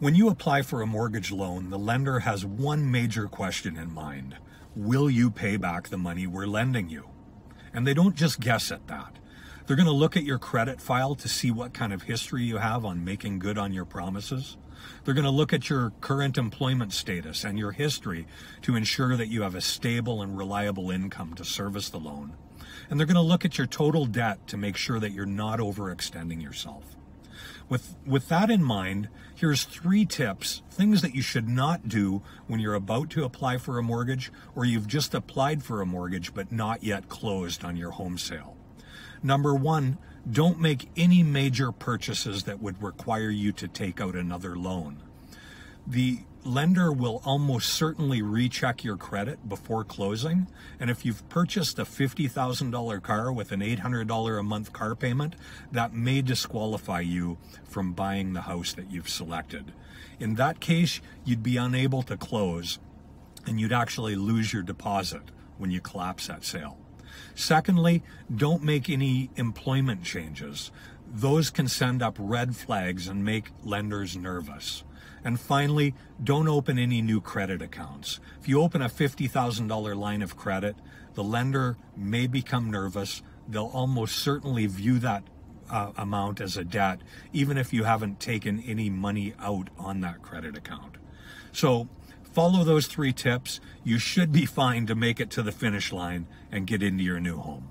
When you apply for a mortgage loan, the lender has one major question in mind. Will you pay back the money we're lending you? And they don't just guess at that. They're going to look at your credit file to see what kind of history you have on making good on your promises. They're going to look at your current employment status and your history to ensure that you have a stable and reliable income to service the loan. And they're going to look at your total debt to make sure that you're not overextending yourself. With that in mind, here's three tips, things that you should not do when you're about to apply for a mortgage or you've just applied for a mortgage but not yet closed on your home sale. Number one, don't make any major purchases that would require you to take out another loan. The lender will almost certainly recheck your credit before closing, and if you've purchased a $50,000 car with an $800 a month car payment, that may disqualify you from buying the house that you've selected. In that case, you'd be unable to close, and you'd actually lose your deposit when you collapse that sale. Secondly, don't make any employment changes. Those can send up red flags and make lenders nervous. And finally, don't open any new credit accounts. If you open a $50,000 line of credit, the lender may become nervous. They'll almost certainly view that amount as a debt, even if you haven't taken any money out on that credit account. So follow those three tips. You should be fine to make it to the finish line and get into your new home.